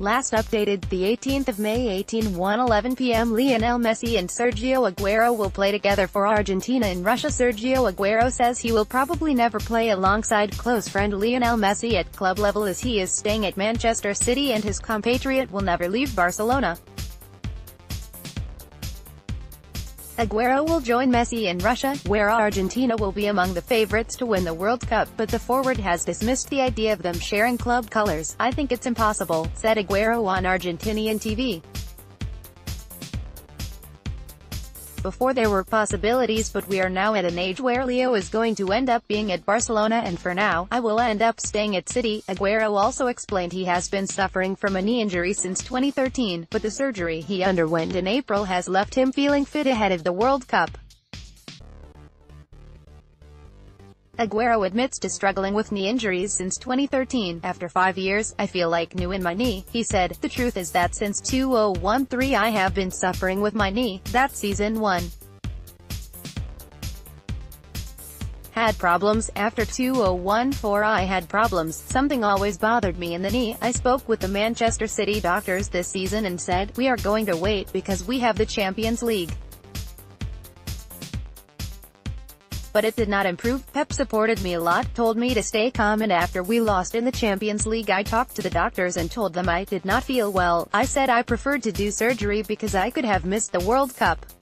Last updated, the 18th of May 11 p.m. Lionel Messi and Sergio Aguero will play together for Argentina in Russia. Sergio Aguero says he will probably never play alongside close friend Lionel Messi at club level, as he is staying at Manchester City and his compatriot will never leave Barcelona. Aguero will join Messi in Russia, where Argentina will be among the favorites to win the World Cup, but the forward has dismissed the idea of them sharing club colors. "I think it's impossible," said Aguero on Argentinian TV. "Before there were possibilities, but we are now at an age where Leo is going to end up being at Barcelona, and for now, I will end up staying at City." Aguero also explained he has been suffering from a knee injury since 2013, but the surgery he underwent in April has left him feeling fit ahead of the World Cup. Aguero admits to struggling with knee injuries since 2013. "After 5 years, I feel like new in my knee," he said. "The truth is that since 2013 I have been suffering with my knee. That season 1 had problems, after 2014 I had problems, something always bothered me in the knee. I spoke with the Manchester City doctors this season and said, we are going to wait because we have the Champions League. But it did not improve. Pep supported me a lot, told me to stay calm, and after we lost in the Champions League I talked to the doctors and told them I did not feel well. I said I preferred to do surgery because I could have missed the World Cup.